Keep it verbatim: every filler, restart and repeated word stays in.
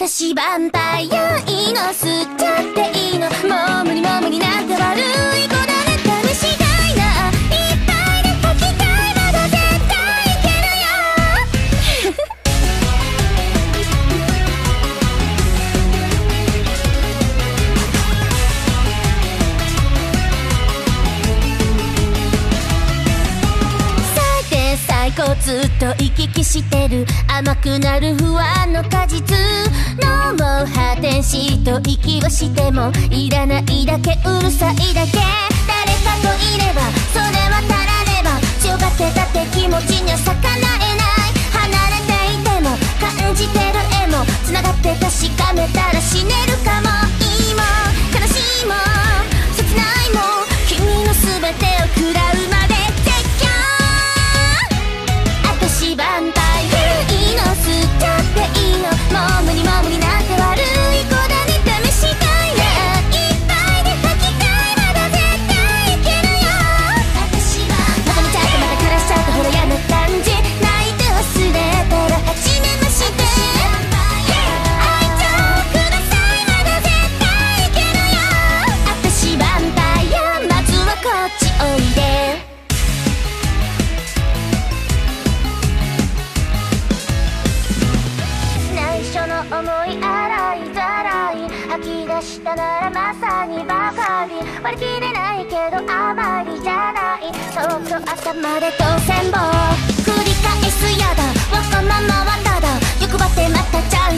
私ヴァンパイアいいの吸っちゃっていいの、もう無理も無理なんて悪い子だね。試したいな、いっぱいで書きたい、まだ絶対いけるよさて最高ずっと行き来してる、甘くなる不安の果実、ノーモー破天使と息をしてもいらないだけ、うるさいだけ、誰かといればそれは足らねば、強がってたって気持ちには逆らえない、離れていても感じてる絵も繋がって確かめたら死ねるかも、いいも悲しいも切ないも、君の全てを食らうまで私ヴァンパイア、いいの吸っちゃっていいの、もう無理も無理なんて悪い子だね。試したいな、いっぱいで吐きたい、まだ絶対いけるよ私ヴァンパイア、まとめちゃってまた枯らしちゃってほら嫌な感じ、泣いて忘れたら始めまして、愛情ください、まだ絶対いけるよ私ヴァンパイア、まずはこっちおいで。思い洗いざらい吐き出したならまさにばかり、割り切れないけどあまりじゃない、そっと朝までとせんぼ繰り返すやだ、わがままはただ欲張ってまたチャンス